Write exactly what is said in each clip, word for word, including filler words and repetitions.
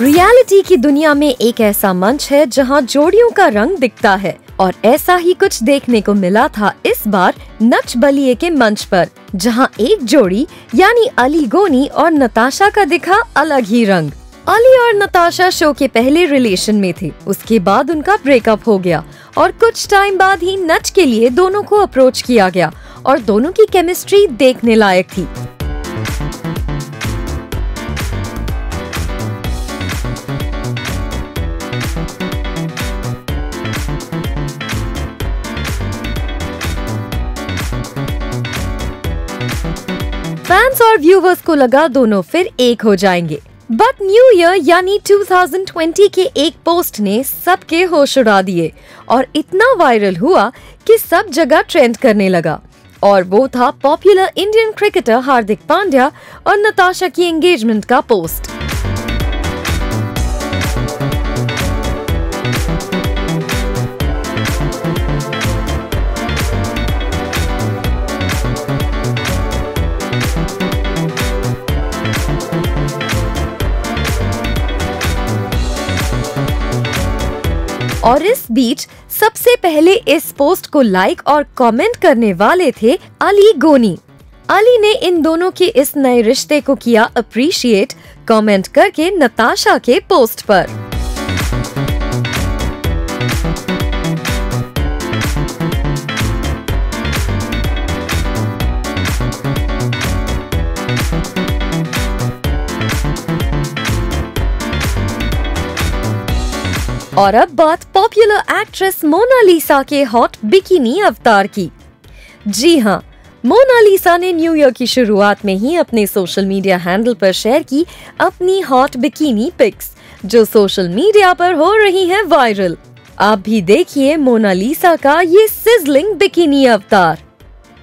Reality की दुनिया में एक ऐसा मंच है जहां जोड़ियों का रंग दिखता है और ऐसा ही कुछ देखने को मिला था इस बार नच बलिए के मंच पर, जहां एक जोड़ी यानी अली गोनी और नताशा का दिखा अलग ही रंग। अली और नताशा शो के पहले रिलेशन में थे, उसके बाद उनका ब्रेकअप हो गया और कुछ टाइम बाद ही नच के लिए दोनों को अप्रोच किया गया और दोनों की केमिस्ट्री देखने लायक थी। फैंस और व्यूवर्स को लगा दोनों फिर एक हो जाएंगे, बट न्यू ईयर यानी दो हज़ार बीस के एक पोस्ट ने सबके होश उड़ा दिए और इतना वायरल हुआ कि सब जगह ट्रेंड करने लगा। और वो था popular Indian cricketer Hardik Pandya और नताशा की एंगेजमेंट का पोस्ट। और इस बीच सबसे पहले इस पोस्ट को लाइक और कमेंट करने वाले थे अली गोनी। अली ने इन दोनों के इस नए रिश्ते को किया अप्रिशिएट कमेंट करके नताशा के पोस्ट पर। और अब बात पॉपुलर एक्ट्रेस मोनालिसा के हॉट बिकिनी अवतार की। जी हाँ, मोनालिसा ने न्यू ईयर की शुरुआत में ही अपने सोशल मीडिया हैंडल पर शेयर की अपनी हॉट बिकिनी पिक्स, जो सोशल मीडिया पर हो रही है वायरल। आप भी देखिए मोनालिसा का ये सिजलिंग बिकिनी अवतार।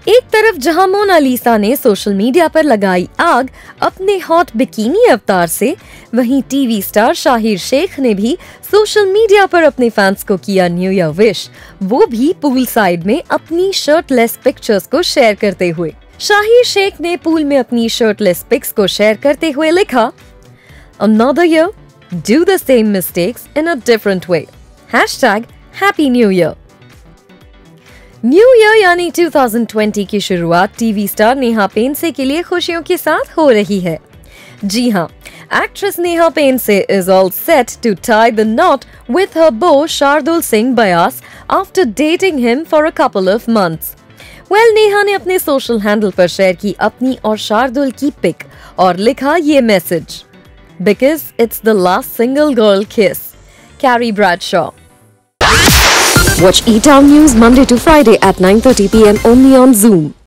एक तरफ जहां मोनालिसा ने सोशल मीडिया पर लगाई आग अपने हॉट बिकिनी अवतार से, वहीं टीवी स्टार शाहिर शेख ने भी सोशल मीडिया पर अपने फैंस को किया न्यू ईयर विश, वो भी पूल साइड में अपनी शर्टलेस पिक्चर्स को शेयर करते हुए। शाहिर शेख ने पूल में अपनी शर्टलेस पिक्स को शेयर करते हुए लिखा, Another year, do the same mistakes in a different way. Hashtag Happy New Year. New year यानी दो हज़ार बीस की शुरुआत टीवी स्टार नेहा पेंसे के लिए खुशियों के साथ हो रही है। जी हाँ, actress Neha Pendse is all set to tie the knot with her beau Shardul Singh Bayas after dating him for a couple of months. Well, Neha ने अपने सोशल हैंडल पर शेयर की अपनी और शार्दुल की पिक और लिखा ये message, because it's the last single girl kiss. Carrie Bradshaw. Watch E-Town News Monday to Friday at nine thirty p m only on Zoom.